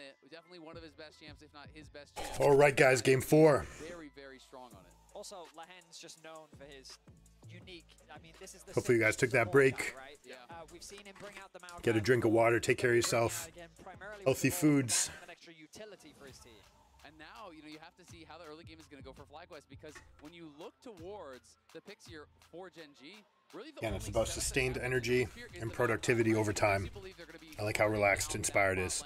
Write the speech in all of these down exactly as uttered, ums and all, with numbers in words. it. It was definitely one of his best champs, if not his best champ. All right, guys, game four. Very, very strong on it. Also, Lahan's just known for his unique. I mean, this is the hopefully you guys took that break. Guy, right? Yeah. Uh, we've seen him bring out the Maokai. Get a drink of water. Take care of yourself. Again, healthy foods. An extra utility for his team. And now, you know, you have to see how the early game is going to go for FlyQuest, because when you look towards the picks here for Gen G, really the yeah, and it's about sustained energy and productivity over time. I like how relaxed Inspired is.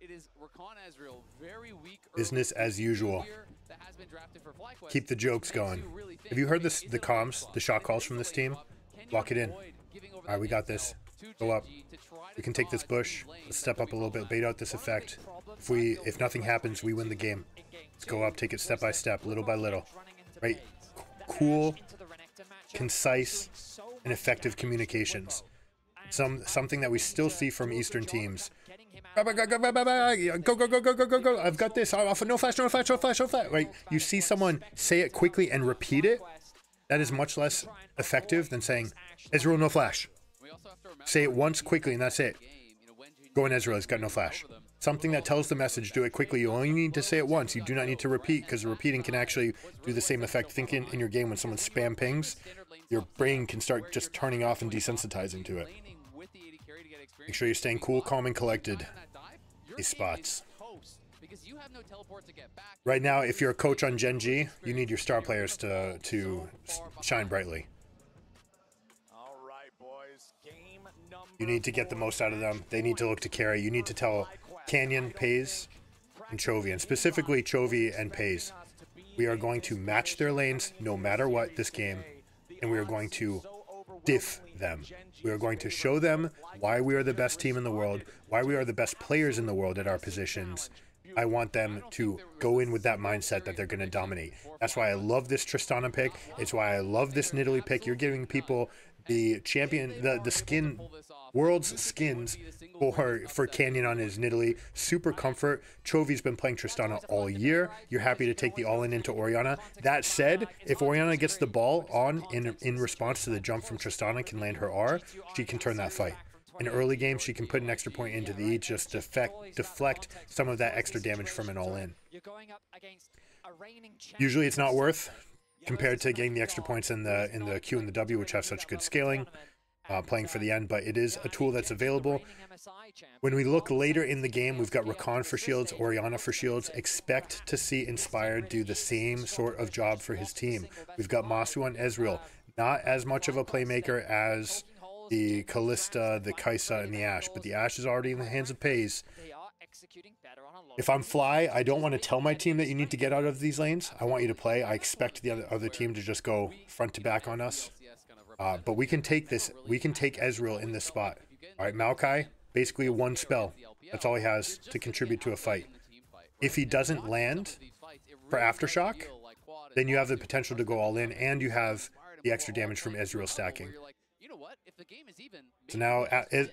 It is Rakan Ezreal, very weak business as usual. That has been drafted for FlyQuest. Keep the jokes going. Really Have you heard this, the comms, the shot calls from this team? Lock it in. All right, we got this. Go up. We can take this bush. Let's step up a little bit, bait out this effect. If we, if nothing happens, we win the game. Let's go up, take it step by step, little by little. Right? Cool, concise, and effective communications. Some something that we still see from Eastern teams. Go, go, go, go, go, go, go. I've got this. No flash, no flash, no flash, no flash. Right? You see someone say it quickly and repeat it. That is much less effective than saying, Ezreal, no flash. Say it once quickly and that's it. Go in Ezreal, he's got no flash. Something that tells the message, do it quickly. You only need to say it once. You do not need to repeat, because repeating can actually do the same effect. Thinking in your game when someone spam pings, your brain can start just turning off and desensitizing to it. Make sure you're staying cool, calm, and collected. These spots. Right now, if you're a coach on Gen G, you need your star players to, to shine brightly. You need to get the most out of them. They need to look to carry. You need to tell Canyon, Peyz, and Chovy, and specifically Chovy and Peyz, we are going to match their lanes no matter what this game, and we are going to diff them. We are going to show them why we are the best team in the world, why we are the best players in the world at our positions. I want them to go in with that mindset that they're going to dominate. That's why I love this Tristana pick. It's why I love this Nidalee pick. You're giving people the champion, the, the skin, world's skins for, for Canyon on his Nidalee. Super comfort. Chovy's been playing Tristana all year. You're happy to take the all-in into Orianna. That said, if Orianna gets the ball on in, in response to the jump from Tristana, can land her R, she can turn that fight. In early game, she can put an extra point into the E, just defect, deflect some of that extra damage from an all-in. Usually it's not worth compared to getting the extra points in the in the Q and the W, which have such good scaling, uh, playing for the end, but it is a tool that's available. When we look later in the game, we've got Rakan for shields, Orianna for shields. Expect to see Inspired do the same sort of job for his team. We've got Masu on Ezreal. Not as much of a playmaker as the Kalista, the Kaisa, and the Ash, but the Ash is already in the hands of Peyz. If I'm Fly, I don't want to tell my team that you need to get out of these lanes. I want you to play. I expect the other, other team to just go front to back on us. Uh, but we can take this. We can take Ezreal in this spot. All right, Maokai, basically one spell. That's all he has to contribute to a fight. If he doesn't land for Aftershock, then you have the potential to go all in, and you have the extra damage from Ezreal stacking. The game is even. So now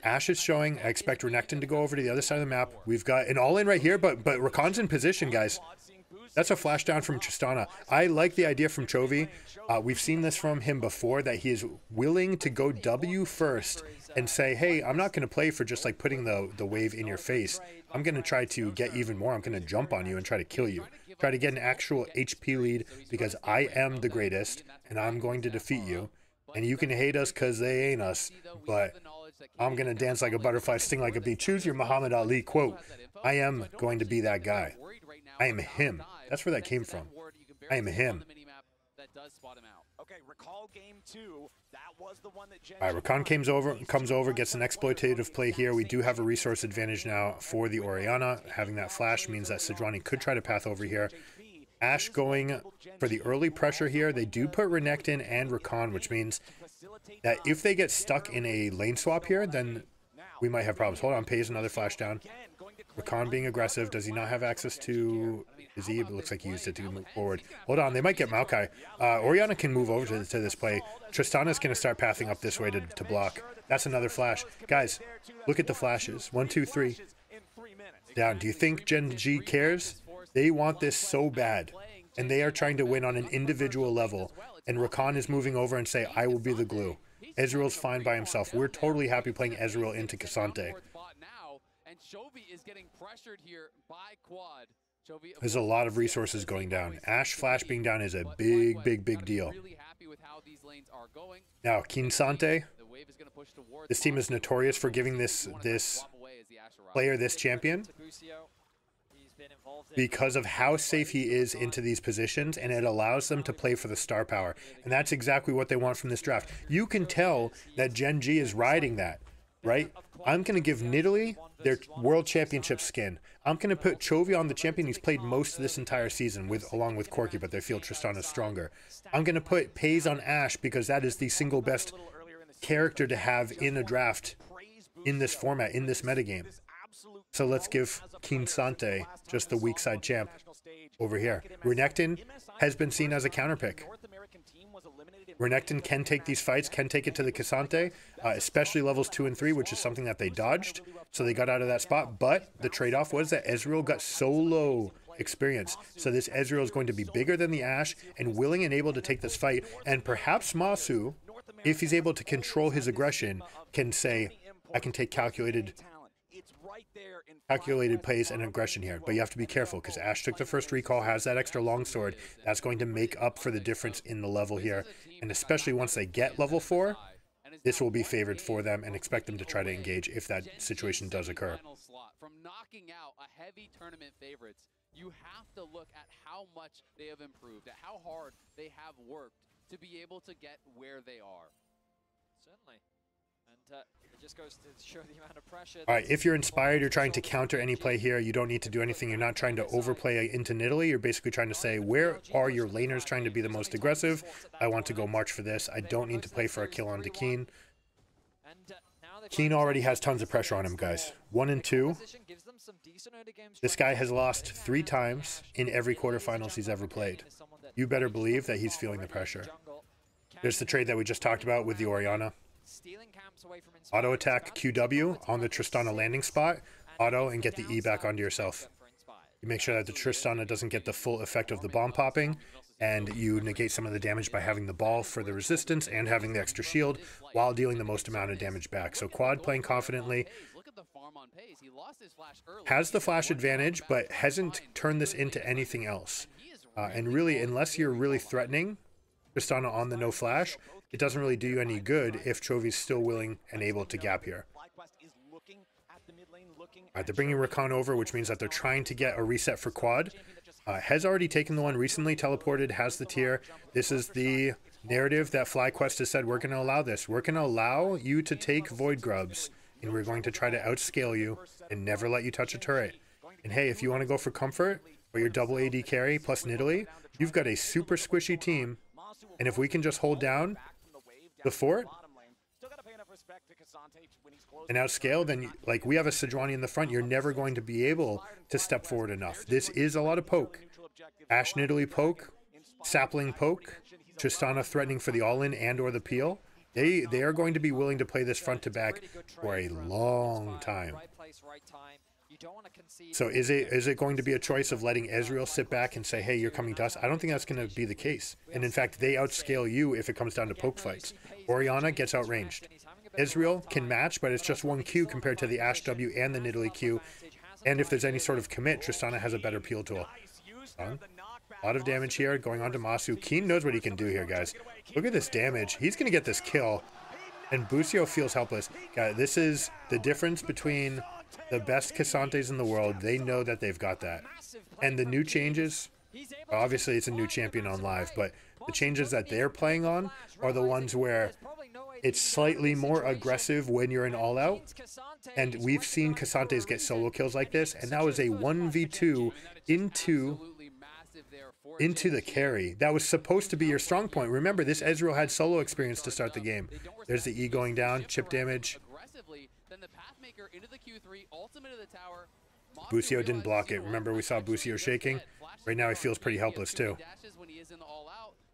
Ash is showing. I expect Renekton to go over to the other side of the map. We've got an all-in right here, but but Rakan's in position, guys. That's a flash down from Tristana. I like the idea from Chovy. Uh, we've seen this from him before, that he is willing to go W first and say, hey, I'm not going to play for just like putting the, the wave in your face. I'm going to try to get even more. I'm going to jump on you and try to kill you. Try to get an actual H P lead, because I am the greatest and I'm going to defeat you. And you can hate us because they ain't us, but I'm going to dance like a butterfly, sting like a bee. Choose your Muhammad Ali quote. I am going to be that guy. I am him. That's where that came from. I am him. All right, Rakan comes over, comes over, gets an exploitative play here. We do have a resource advantage now for the Orianna. Having that flash means that Sejuani could try to path over here. Ash going for the early pressure here. They do put Renekton and Rakan, which means that if they get stuck in a lane swap here, then we might have problems. Hold on, Peyz, another flash down. Rakan being aggressive. Does he not have access to his E? It looks like he used it to move forward. Hold on, they might get Maokai. Uh, Orianna can move over to, to this play. Tristana's going to start pathing up this way to, to block. That's another flash. Guys, look at the flashes. One, two, three. Down. Do you think Gen G cares? They want this so bad, and they are trying to win on an individual level, and Rakan is moving over and say, I will be the glue. Ezreal's fine by himself. We're totally happy playing Ezreal into K'Sante. Chovy is getting pressured here by Quad. There's a lot of resources going down. Ash Flash being down is a big, big, big deal. Now, K'Sante. This team is notorious for giving this this player, this champion, because of how safe he is into these positions, and it allows them to play for the star power. And that's exactly what they want from this draft. You can tell that Gen G is riding that. Right? I'm going to give Nidalee their World Championship skin. I'm going to put Chovy on the champion who's played most of this entire season, with along with Corki, but they feel Tristana is stronger. I'm going to put Peyz on Ashe because that is the single best character to have in a draft in this format, in this metagame. So let's give K'Sante just the weak side champ over here. Renekton has been seen as a counterpick. Renekton can take these fights, can take it to the K'Sante, uh, especially levels two and three, which is something that they dodged. So they got out of that spot, but the trade-off was that Ezreal got so low experience. So this Ezreal is going to be bigger than the Ashe and willing and able to take this fight. And perhaps Masu, if he's able to control his aggression, can say, I can take calculated calculated plays and aggression here. But you have to be careful because Ashe took the first recall, has that extra longsword. That's going to make up for the difference in the level here, and especially once they get level four, this will be favored for them, and expect them to try to engage if that situation does occur. From knocking out a heavy tournament favorites, you have to look at how much they have improved, at how hard they have worked to be able to get where they are. Certainly. And uh, it just goes to show the amount of pressure. All right, if you're Inspired, you're trying to counter any play here. You don't need to do anything. You're not trying to overplay into Nidalee. You're basically trying to say, where are your laners trying to be the most aggressive? I want to go march for this. I don't need to play for a kill on to Keen. Keen already has tons of pressure on him, guys. One and two. This guy has lost three times in every quarterfinals he's ever played. You better believe that he's feeling the pressure. There's the trade that we just talked about with the Orianna. Auto attack Q W on the Tristana landing spot, auto, and get the E back onto yourself. You make sure that the Tristana doesn't get the full effect of the bomb popping, and you negate some of the damage by having the ball for the resistance and having the extra shield while dealing the most amount of damage back. So Quad playing confidently, has the flash advantage, but hasn't turned this into anything else. Uh, and really, unless you're really threatening Tristana on the no flash, it doesn't really do you any good if Chovy's still willing and able to gap here. All right, they're bringing Rakan over, which means that they're trying to get a reset for Quad. Uh, has already taken the one recently, teleported, has the tier. This is the narrative that FlyQuest has said, we're going to allow this. We're going to allow you to take Void Grubs, and we're going to try to outscale you and never let you touch a turret. And hey, if you want to go for comfort or your double A D carry plus Nidalee, you've got a super squishy team. And if we can just hold down the fort and outscale, then like we have a Sejuani in the front, you're never going to be able to step forward enough. This is a lot of poke. Ashe Nidalee poke, sapling poke, Tristana threatening for the all-in and or the peel. They, they are going to be willing to play this front to back for a long time. So is it is it going to be a choice of letting Ezreal sit back and say, hey, you're coming to us? I don't think that's going to be the case. And in fact, they outscale you if it comes down to poke fights. Orianna gets outranged. Ezreal can match, but it's just one Q compared to the Ashe W and the Nidalee Q. And if there's any sort of commit, Tristana has a better peel tool. Um, a lot of damage here going on to Masu. Keen knows what he can do here, guys. Look at this damage. He's going to get this kill. And Busio feels helpless. Yeah, this is the difference between the best K'Santes in the world. They know that they've got that. And the new changes, obviously it's a new champion on live, but the changes that they're playing on are the ones where it's slightly more aggressive when you're in all out. And we've seen K'Santes get solo kills like this, and that was a one v two into into the carry. That was supposed to be your strong point. Remember, this Ezreal had solo experience to start the game. There's the E going down, chip damage. Busio didn't block it. Remember, we saw Busio shaking. Right now he feels pretty helpless too.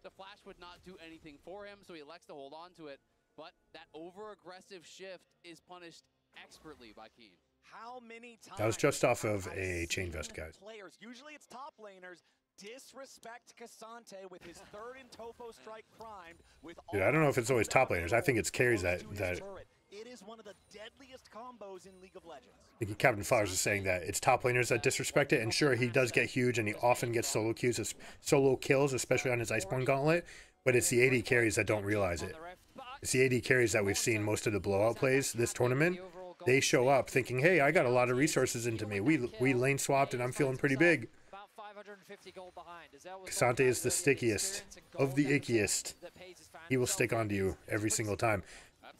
The flash would not do anything for him, so he elects to hold on to it, but that over aggressive shift is punished expertly by Keen. How many times? That was just off of a chain vest, guys. Players, usually it's top laners, disrespect K'Sante with his third in topo strike primed with. Dude, I don't know if it's always top laners. I think it's carries that that It is one of the deadliest combos in League of Legends. I think Captain Flowers is saying that it's top laners that disrespect it, and sure, he does get huge, and he often gets solo queues, solo kills, especially on his Iceborne Gauntlet, but it's the A D carries that don't realize it. It's the A D carries that we've seen most of the blowout plays this tournament. They show up thinking, hey, I got a lot of resources into me. We we lane swapped, and I'm feeling pretty big. K'Sante is the stickiest of the ickiest. He will stick onto you every single time.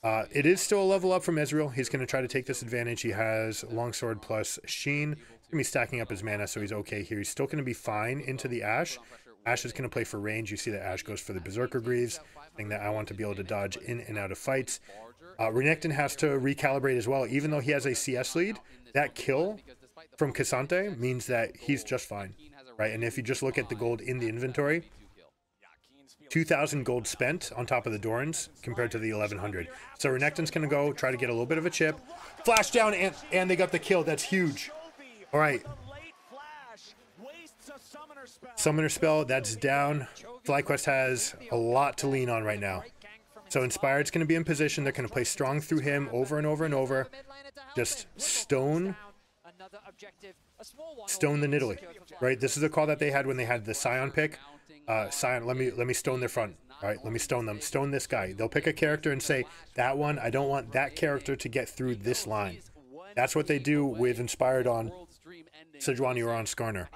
Uh, it is still a level up from Ezreal. He's going to try to take this advantage. He has Longsword plus Sheen. He's going to be stacking up his mana, so he's okay here. He's still going to be fine into the Ashe. Ashe is going to play for range. You see that Ashe goes for the Berserker Greaves, saying that I want to be able to dodge in and out of fights. Uh, Renekton has to recalibrate as well. Even though he has a C S lead, that kill from K'Sante means that he's just fine, right? And if you just look at the gold in the inventory, two thousand gold spent on top of the Dorans compared to the eleven hundred. So Renekton's going to go try to get a little bit of a chip. Flash down, and, and they got the kill. That's huge. All right. Summoner spell, that's down. FlyQuest has a lot to lean on right now. So Inspired's going to be in position. They're going to play strong through him over and over and over. Just stone. Stone the Nidalee, right? This is a call that they had when they had the Sion pick. Uh, Sion, let me let me stone their front. All right, let me stone them. Stone this guy. They'll pick a character and say, that one, I don't want that character to get through this line. That's what they do with Inspired on Sejuani or on Skarner.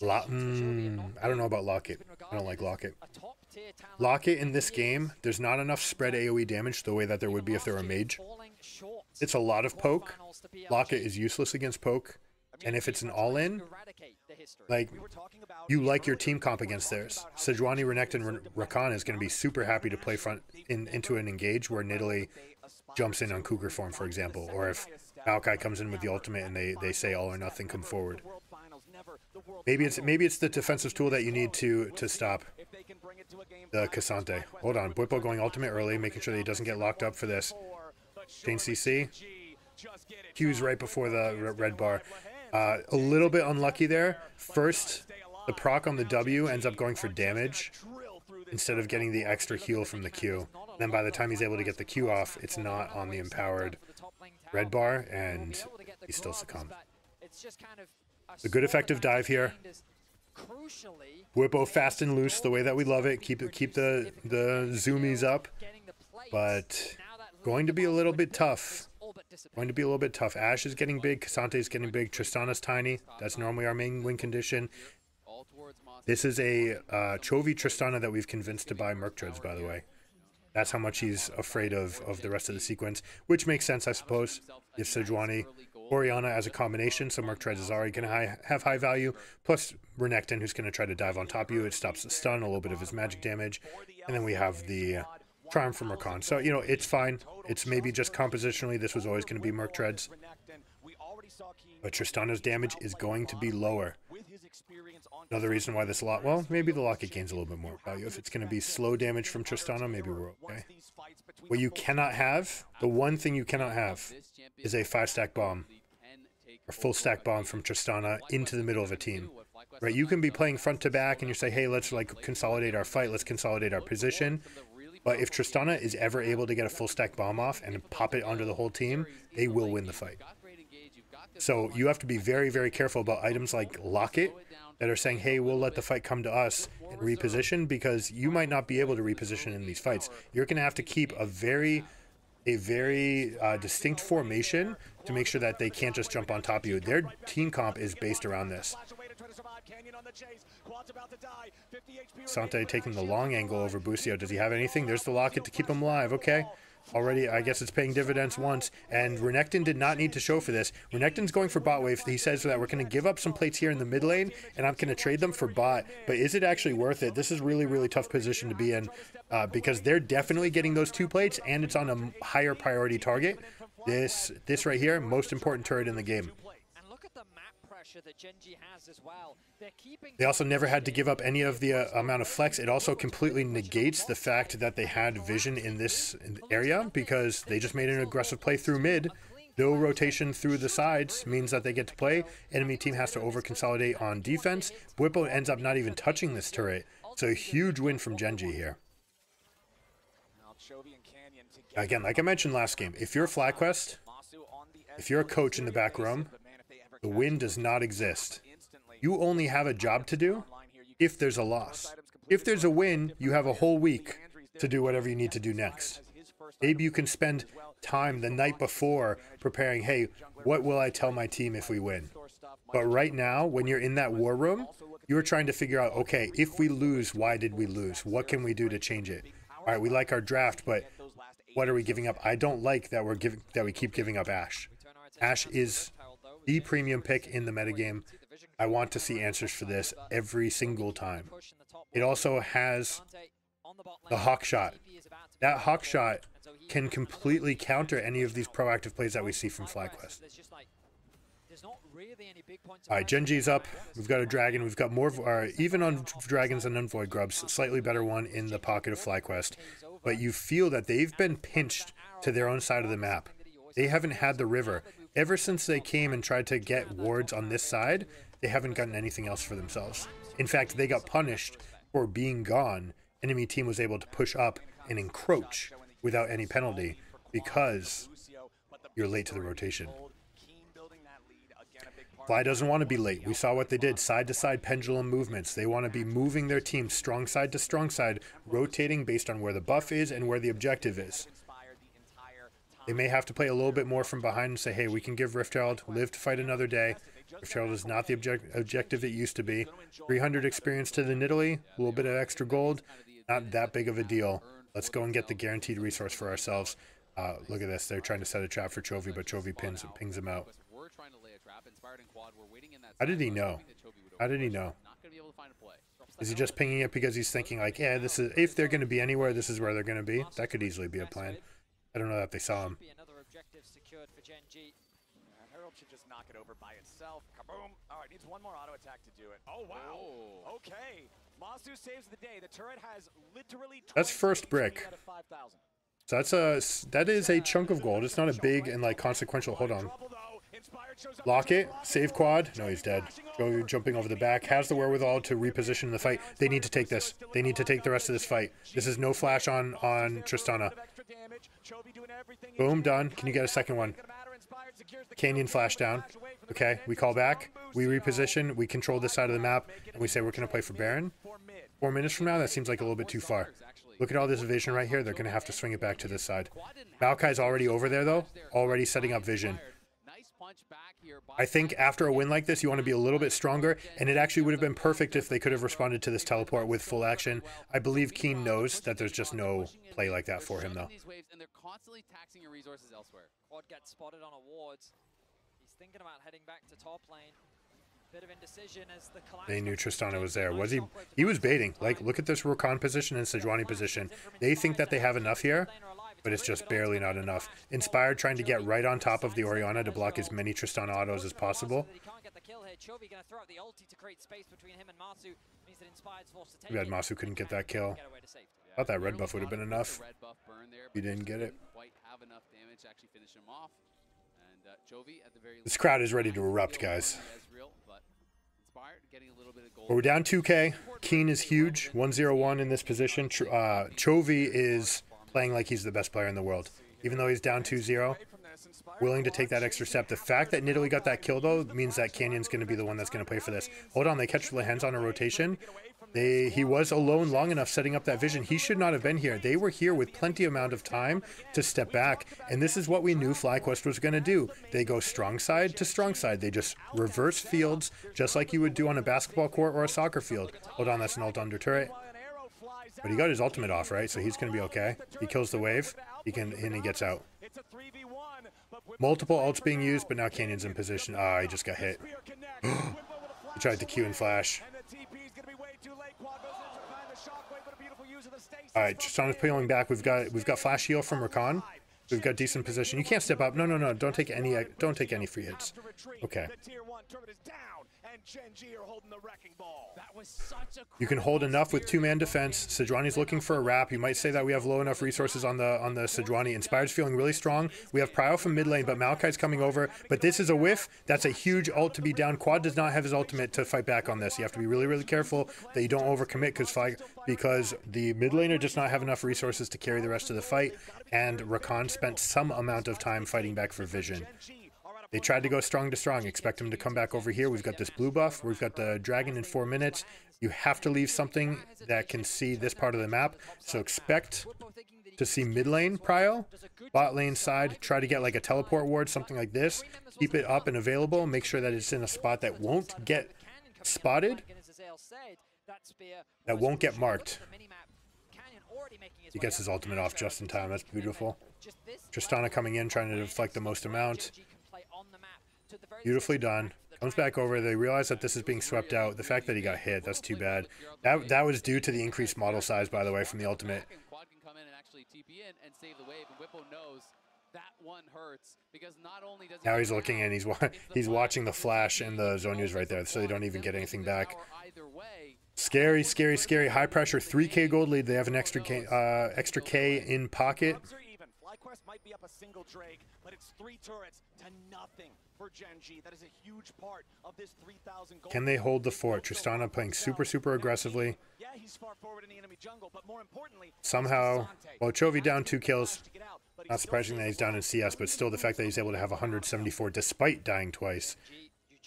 La mm, I don't know about Locket. I don't like Locket. Locket in this game, there's not enough spread AoE damage the way that there would be if there were a mage. It's a lot of poke. Locket is useless against poke. And if it's an all-in, like, you like your team comp against theirs. Sejuani, Renekton, Rakan is going to be super happy to play front in, into an engage where Nidalee jumps in on Cougar form, for example, or if Maokai comes in with the ultimate and they, they say all or nothing, come forward. Maybe it's maybe it's the defensive tool that you need to to stop the K'Sante. Hold on, Bwipo going ultimate early, making sure that he doesn't get locked up for this. Chain C C. Q's right before the red bar. Uh, a little bit unlucky there. First, the proc on the W ends up going for damage instead of getting the extra heal from the Q. And then by the time he's able to get the Q off, it's not on the empowered red bar, and he still succumbs. A good effective dive here. Bwipo fast and loose the way that we love it. Keep it, keep the the zoomies up, but going to be a little bit tough. Going to be a little bit tough. Ashe is getting big. K'Sante is getting big. Tristana's tiny. That's normally our main win condition. This is a uh, Chovy Tristana that we've convinced to buy Merc Treads, by the way. That's how much he's afraid of, of the rest of the sequence, which makes sense, I suppose. If Sejuani, Orianna as a combination, so Merc Treads is already going to have high value, plus Renekton, who's going to try to dive on top of you. It stops the stun, a little bit of his magic damage, and then we have the Charm from Rakan. So, you know, it's fine. It's maybe just compositionally, this was always going to be Merc Treads. But Tristana's damage is going to be lower. Another reason why this lot, well, maybe the Locket gains a little bit more value. If it's going to be slow damage from Tristana, maybe we're okay. What you cannot have, the one thing you cannot have, is a five-stack bomb, or full-stack bomb from Tristana into the middle of a team. Right? You can be playing front-to-back, and you say, hey, let's, like, consolidate our fight, let's consolidate our position. But if Tristana is ever able to get a full stack bomb off and pop it onto the whole team, they will win the fight. So you have to be very, very careful about items like Locket that are saying, hey, we'll let the fight come to us and reposition, because you might not be able to reposition in these fights. You're going to have to keep a very, a very uh, distinct formation to make sure that they can't just jump on top of you. Their team comp is based around this. K'Sante taking the long angle over Busio. Does he have anything? There's the Locket to keep him alive. Okay. Already, I guess it's paying dividends once. And Renekton did not need to show for this. Renekton's going for bot wave. He says that we're going to give up some plates here in the mid lane, and I'm going to trade them for bot. But is it actually worth it? This is really, really tough position to be in, uh, because they're definitely getting those two plates, and it's on a higher priority target. This, this right here, most important turret in the game. That Gen G has as well. They also never had to give up any of the uh, amount of flex. It also completely negates the fact that they had vision in this area, because they just made an aggressive play through mid. No rotation through the sides means that they get to play. Enemy team has to over consolidate on defense. Bwipo ends up not even touching this turret. So a huge win from Gen G here. Again, like I mentioned last game, if you're FlyQuest, if you're a coach in the back room, the win does not exist. You only have a job to do if there's a loss. If there's a win, you have a whole week to do whatever you need to do next. Maybe you can spend time the night before preparing, hey, what will I tell my team if we win? But right now, when you're in that war room, you're trying to figure out, okay, if we lose, why did we lose? What can we do to change it? All right, we like our draft, but what are we giving up? I don't like that we're giving that we keep giving up Ash. Ash is the premium pick in the metagame. I want to see answers for this every single time. It also has the hawk shot. That hawk shot can completely counter any of these proactive plays that we see from FlyQuest. All right, Gen G's up. We've got a dragon. We've got more, uh, even on dragons and on Void Grubs, slightly better one in the pocket of FlyQuest. But you feel that they've been pinched to their own side of the map. They haven't had the river. Ever since they came and tried to get wards on this side, they haven't gotten anything else for themselves. In fact, they got punished for being gone. Enemy team was able to push up and encroach without any penalty because you're late to the rotation. Fly doesn't want to be late. We saw what they did, side-to-side pendulum movements. They want to be moving their team strong side to strong side, rotating based on where the buff is and where the objective is. They may have to play a little bit more from behind and say, hey, we can give Rift Herald, live to fight another day. Rift Herald is not the object objective it used to be. three hundred experience to the Nidalee, a little bit of extra gold, not that big of a deal. Let's go and get the guaranteed resource for ourselves. Uh, look at this, they're trying to set a trap for Chovy, but Chovy pins, pings him out. How did he know? How did he know? Is he just pinging it because he's thinking like, yeah, this is, if they're going to be anywhere, this is where they're going to be? That could easily be a plan. I don't know that they saw him. Herald should just knock it over by itself. Kaboom! All right, needs one more auto attack to do it. Oh wow! Oh. Okay, Masu saves the day. The turret has literally. That's first brick. So that's a that is a chunk of gold. It's not a big and like consequential. Hold on. Locket, save Quad. No, he's dead. Chovy jumping over the back has the wherewithal to reposition the fight. They need to take this. They need to take the rest of this fight. This is no flash on on Tristana. Boom, done. Can you get a second one? Canyon flash down. Okay, we call back, we reposition, we control this side of the map, and we say we're going to play for Baron. Four minutes from now, that seems like a little bit too far. Look at all this vision right here. They're going to have to swing it back to this side. Maokai's already over there, though, already setting up vision. I think after a win like this, you want to be a little bit stronger, and it actually would have been perfect if they could have responded to this teleport with full action. I believe Keen knows that there's just no play like that for him, though. Quad gets spotted on awards. He's thinking about heading back to top lane. Bit of indecision as the collapse. They knew Tristana was there. Was he? He was baiting. Like, look at this Rakan position and Sejuani position. They think that they have enough here, but it's just barely not enough. Inspired trying to get right on top of the Orianna to block as many Tristana autos as possible. Too bad Masu couldn't get that kill. I thought that red buff would have been enough. You didn't get it. This crowd is ready to erupt, guys. We're down two K. Keen is huge. one zero one in this position. Uh, Chovy is playing like he's the best player in the world. Even though he's down two zero, willing to take that extra step. The fact that Nidalee got that kill, though, means that Canyon's going to be the one that's going to play for this. Hold on, they catch the hands on a rotation. They, he was alone long enough setting up that vision. He should not have been here. They were here with plenty amount of time to step back. And this is what we knew FlyQuest was going to do. They go strong side to strong side. They just reverse fields, just like you would do on a basketball court or a soccer field. Hold on, that's an ult under turret. But he got his ultimate off, right? So he's going to be okay. He kills the wave. He can, and he gets out. Multiple ults being used, but now Canyon's in position. Ah, he just got hit. He tried to Q and flash. All right, Tristana's peeling back. We've got we've got flash heal from Rakan. We've got decent position. You can't step up. No, no, no. Don't take any. Don't take any free hits. Okay. You can hold enough with two-man defense. Sejuani's looking for a wrap. You might say that we have low enough resources on the on the Sejuani. Inspired's feeling really strong. We have Pryo from mid lane, but Maokai's coming over. But this is a whiff. That's a huge ult to be down. Quad does not have his ultimate to fight back on this. You have to be really, really careful that you don't overcommit because Fly because the mid laner does not have enough resources to carry the rest of the fight, and Rakan spent some amount of time fighting back for vision. They tried to go strong to strong. Expect him to come back over here. We've got this blue buff. We've got the dragon in four minutes. You have to leave something that can see this part of the map. So expect to see mid lane prio, bot lane side. Try to get like a teleport ward, something like this. Keep it up and available. Make sure that it's in a spot that won't get spotted, that won't get marked. He gets his ultimate off just in time. That's beautiful. Tristana coming in, trying to deflect the most amount. Beautifully done. Comes back over. They realize that this is being swept out. The fact that he got hit, that's too bad. That, that was due to the increased model size, by the way, from the ultimate. Quad can come in and actually T P in and save the wave, and Bwipo knows that one hurts because not only does now he's looking in, he's wa he's watching the flash and the Zonya's right there, so they don't even get anything back. Scary, scary, scary. High pressure. three K gold lead. They have an extra K, uh, extra K in pocket. FlyQuest might be up a single Drake, but it's three turrets to nothing for Gen G. That is a huge part of this three thousand gold. Can they hold the fort? Tristana playing super, super aggressively. Yeah, he's far forward in the enemy jungle, but more importantly, somehow, well, Chovy down two kills. Not surprising that he's down in C S, but still the fact that he's able to have one hundred seventy-four despite dying twice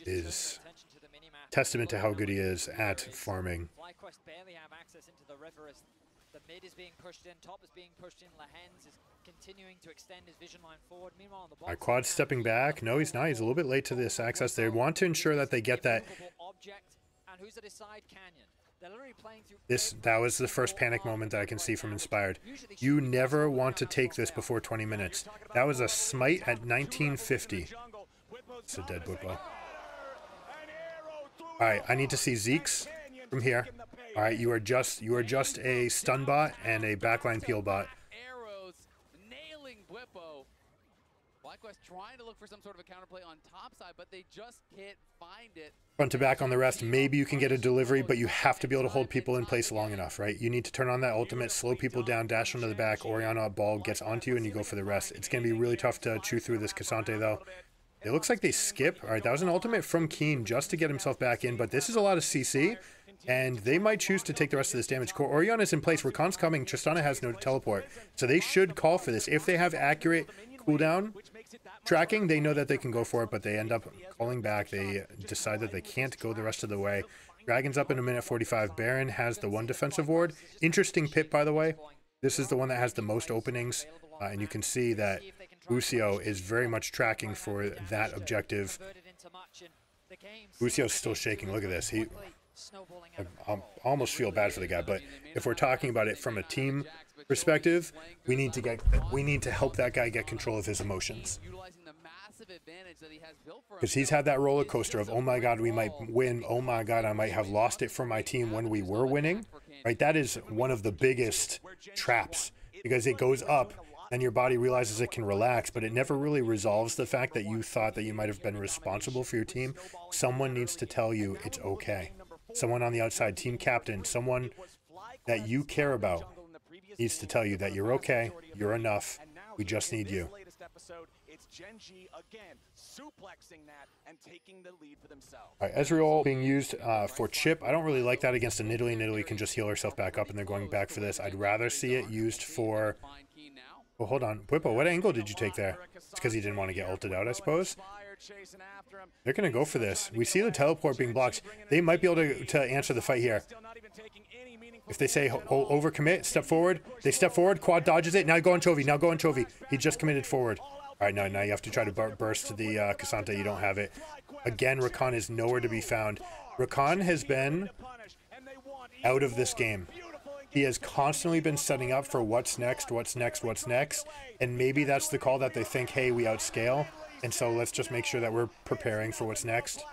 is testament to how good he is at farming. FlyQuest barely have access into the river. The mid is being pushed in, top is being pushed in, Lahen's is continuing to extend his vision line forward. Meanwhile, on the bottom, Quad stepping back. No, he's not. He's a little bit late to this access. They want to ensure that they get that object. And who's at his side? Canyon. They're literally playing through this. That was the first panic moment that I can see from Inspired. You never want to take this before twenty minutes. That was a smite at nineteen fifty. It's a dead Bwipo. All right, I need to see Ziggs from here. All right, you are just you are just a stun bot and a backline peel bot. Arrows nailing Bwipo. FlyQuest trying to look for some sort of a counterplay on top side, but they just can't find it. Front to back on the rest. Maybe you can get a delivery, but you have to be able to hold people in place long enough, right? You need to turn on that ultimate, slow people down, dash onto the back. Orianna ball gets onto you, and you go for the rest. It's going to be really tough to chew through this K'Sante, though. It looks like they skip. All right, that was an ultimate from Keen just to get himself back in, but this is a lot of C C, and they might choose to take the rest of this damage. Orianna's in place. Rakan's coming. Tristana has no teleport, so they should call for this. If they have accurate cooldown tracking, they know that they can go for it, but they end up calling back. They decide that they can't go the rest of the way. Dragon's up in a minute forty-five. Baron has the one defensive ward. Interesting pit, by the way. This is the one that has the most openings, uh, and you can see that Busio is very much tracking for that objective. Busio's still shaking. Look at this. He, I, I almost feel bad for the guy, but if we're talking about it from a team perspective, we need to get, we need to help that guy get control of his emotions. Because he's had that roller coaster of, oh my God, we might win. Oh my God, I might have lost it for my team when we were winning. Right? That is one of the biggest traps, because it goes up and your body realizes it can relax, but it never really resolves the fact that you thought that you might have been responsible for your team. Someone needs to tell you it's okay. Someone on the outside, team captain, someone that you care about needs to tell you that you're okay, you're enough, we just need you. It's Gen G again, suplexing that and taking the lead for themselves. All right, Ezreal being used uh, for chip. I don't really like that against a Nidalee. Nidalee can just heal herself back up, and they're going back for this. I'd rather see it used for... Oh, hold on. Bwipo, what angle did you take there? It's because he didn't want to get ulted out, I suppose. They're going to go for this. We see the teleport being blocked. They might be able to, to answer the fight here. If they say overcommit, step forward. They step forward. Quad dodges it. Now go on Chovy. Now go on Chovy. He just committed forward. All right, now, now you have to try to bur burst the uh, K'Sante. You don't have it. Again, Rakan is nowhere to be found. Rakan has been out of this game. He has constantly been setting up for what's next, what's next, what's next. And maybe that's the call that they think, hey, we outscale. And so let's just make sure that we're preparing for what's next.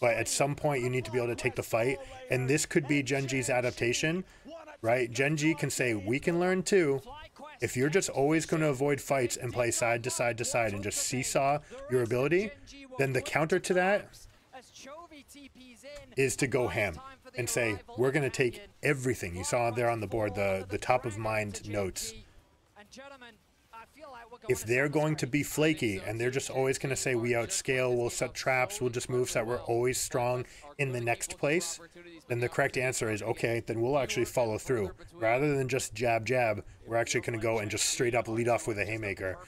But at some point, you need to be able to take the fight. And this could be Gen G's adaptation, right? Gen G can say, we can learn too. If you're just always going to avoid fights and play side to side to side and just seesaw your ability, then the counter to that is to go ham and say, we're going to take everything. You saw there on the board, the, the top of mind notes. if they're going to be flaky and they're just always going to say we outscale, we'll set traps, we'll just move set, we're always strong in the next place, then the correct answer is, okay, then we'll actually follow through. Rather than just jab jab, we're actually going to go and just straight up lead off with a haymaker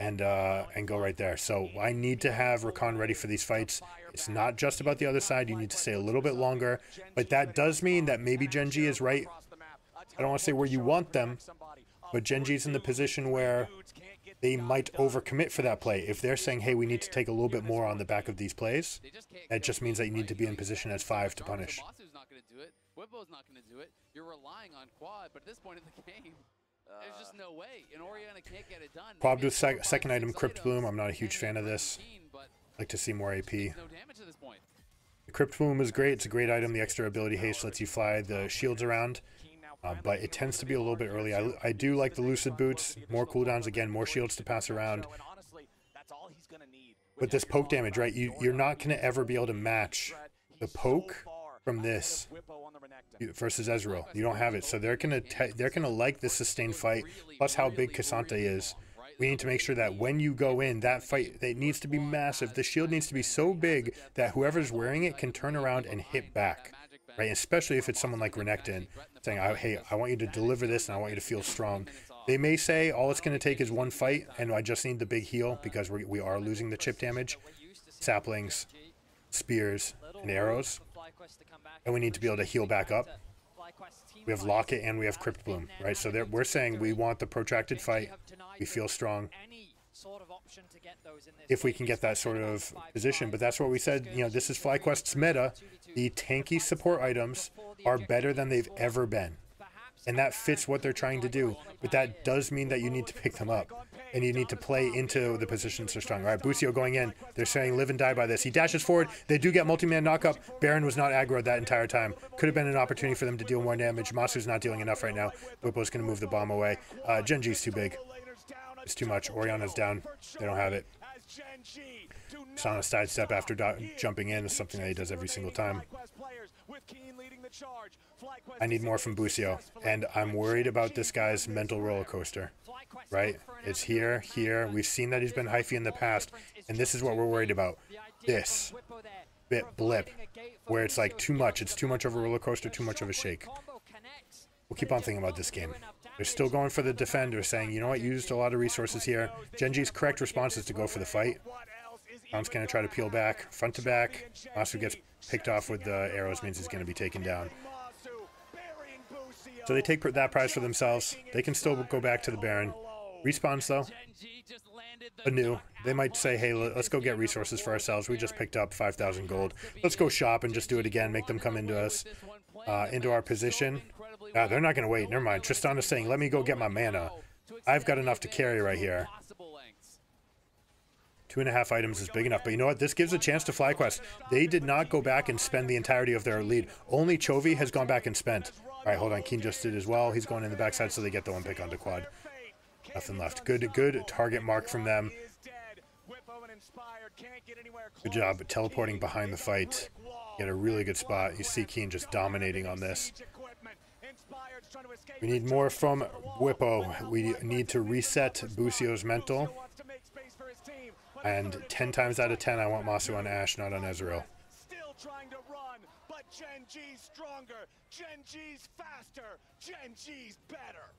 and uh and go right there. So I need to have Rakan ready for these fights. It's not just about the other side. You need to stay a little bit longer, but that does mean that maybe Gen G is right. I don't want to say where you want them, but Gen G's in the position where they might overcommit for that play. If they're saying, hey, we need to take a little bit more on the back of these plays, that just means that you need to be in position as five to punish. Masu's not going to do it. Bwipo's not going to do it. You're relying on Quad, but at this point in the game, there's just no way. And Orianna can't get it done. Probably with sec second item Crypt Bloom. I'm not a huge fan of this. I'd like to see more A P. The Crypt Bloom is great. It's a great item. The extra ability haste lets you fly the shields around. Uh, but it tends to be a little bit early. I, I do like the lucid boots, more cooldowns, again, more shields to pass around. But this poke damage, right? You, you're not going to ever be able to match the poke from this versus Ezreal. You don't have it. So they're going to they're going to like this sustained fight, plus how big K'Sante is. We need to make sure that when you go in, that fight, it needs to be massive. The shield needs to be so big that whoever's wearing it can turn around and hit back. Right, especially if it's someone like Renekton saying, hey, I want you to deliver this and I want you to feel strong. They may say all it's going to take is one fight and I just need the big heal because we, we are losing the chip damage, saplings, spears, and arrows. And we need to be able to heal back up. We have Locket and we have Crypt Bloom, right? So we're saying we want the protracted fight. We feel strong. If we can get that sort of position. But that's what we said, you know, this is FlyQuest's meta. The tanky support items are better than they've ever been. And that fits what they're trying to do. But that does mean that you need to pick them up. And you need to play into the positions they're strong. All right, Busio going in. They're saying live and die by this. He dashes forward. They do get multi-man knockup. Baron was not aggroed that entire time. Could have been an opportunity for them to deal more damage. Masu's not dealing enough right now. Bwipo's going to move the bomb away. Uh, Gen G's too big. It's too much. Orianna's down. They don't have it. Tristana sidestep after jumping in is something that he does every single time. I need more from Busio, and I'm worried about this guy's mental roller coaster. Right? It's here, here. We've seen that he's been hyphy in the past, and this is what we're worried about. This bit blip, where it's like too much. It's too much of a roller coaster, too much of a shake. We'll keep on thinking about this game. They're still going for the defender, saying, you know what, you used a lot of resources here. Gen G's correct response is to go for the fight. Tom's going to try to peel back, front to back. Masu gets picked off with the arrows, means he's going to be taken down. So they take that prize for themselves. They can still go back to the Baron. Respawns, though, anew. They might say, hey, let's go get resources for ourselves. We just picked up five thousand gold. Let's go shop and just do it again. Make them come into us, uh, into our position. Ah, they're not going to wait. Never mind. Tristana's saying, let me go get my mana. I've got enough to carry right here. Two and a half items is big enough. But you know what? This gives a chance to FlyQuest. They did not go back and spend the entirety of their lead. Only Chovy has gone back and spent. All right, hold on. Keen just did as well. He's going in the backside, so they get the one pick onto Quad. Nothing left. Good, good target mark from them. Good job at teleporting behind the fight. Get a really good spot. You see Keen just dominating on this. We need more from Bwipo. We need to reset Busio's mental. And ten times out of ten, I want Masu on Ash, not on Ezreal. Still trying to run, but Gen G's stronger, Gen G's faster, Gen G's better.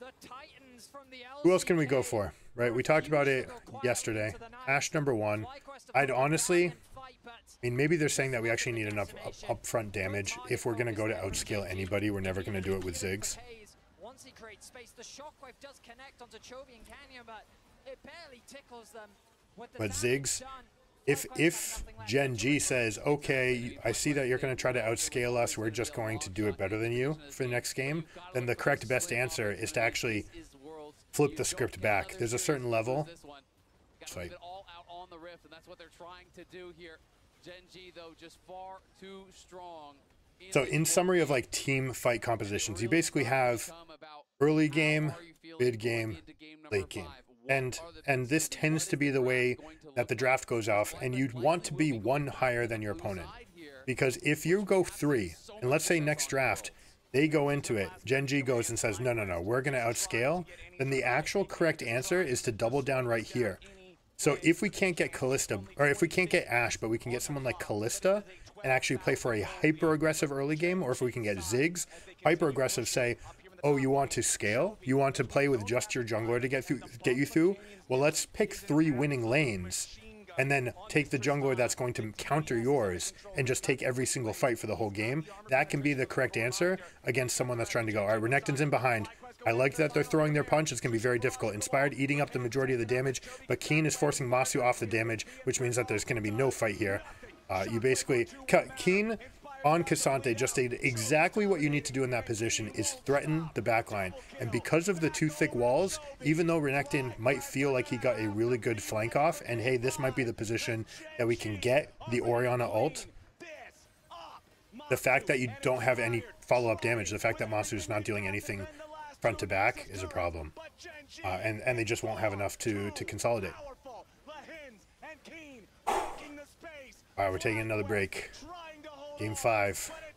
The Titans from the L G K. Who else can we go for? Right, we talked about it yesterday. Ash number one. I'd honestly, I mean, maybe they're saying that we actually need enough up, upfront damage. If we're going to go to outscale anybody, we're never going to do it with Ziggs. Once he creates space, the shockwave does connect onto Chovy and Canyon, but it barely tickles them. But Ziggs, if if Gen G says, okay, I see that you're going to try to outscale us, we're just going to do it better than you for the next game, then the correct best answer is to actually flip the script back. There's a certain level. It's like, on the rift, and that's what they're trying to do here. Gen G, though, just far too strong. So in summary of like team fight compositions, you basically have early game, mid game, late game. And and this tends to be the way that the draft goes off, and you'd want to be one higher than your opponent. Because if you go three, and let's say next draft, They go into it. Gen G goes and says, no, no, no, we're going to outscale. Then the actual correct answer is to double down right here. So if we can't get Kalista, or if we can't get Ash, but we can get someone like Kalista and actually play for a hyper-aggressive early game, or if we can get Ziggs, hyper-aggressive say, oh, you want to scale? You want to play with just your jungler to get, through, get you through? Well, let's pick three winning lanes and then take the jungler that's going to counter yours and just take every single fight for the whole game. That can be the correct answer against someone that's trying to go, all right, Renekton's in behind. I like that they're throwing their punch. It's going to be very difficult. Inspired eating up the majority of the damage, but Keen is forcing Masu off the damage, which means that there's going to be no fight here. Uh, you basically... Keen on K'Sante just did exactly what you need to do in that position, is threaten the backline. And because of the two thick walls, even though Renekton might feel like he got a really good flank off, and hey, this might be the position that we can get the Orianna ult, the fact that you don't have any follow-up damage, the fact that Masu is not dealing anything front to back is a problem. Uh, and, and they just won't have enough to, to consolidate. All right, we're taking another break. Game five.